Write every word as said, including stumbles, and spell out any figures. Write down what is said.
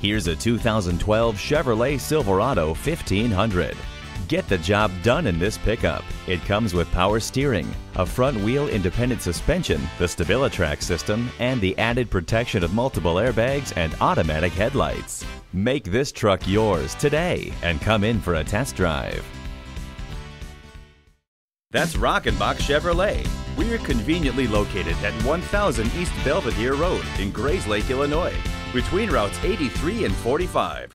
Here's a two thousand twelve Chevrolet Silverado fifteen hundred. Get the job done in this pickup. It comes with power steering, a front-wheel independent suspension, the StabiliTrak system, and the added protection of multiple airbags and automatic headlights. Make this truck yours today and come in for a test drive. That's Rockenbach Chevrolet. We're conveniently located at one thousand East Belvedere Road in Grayslake, Illinois, between routes eighty-three and forty-five.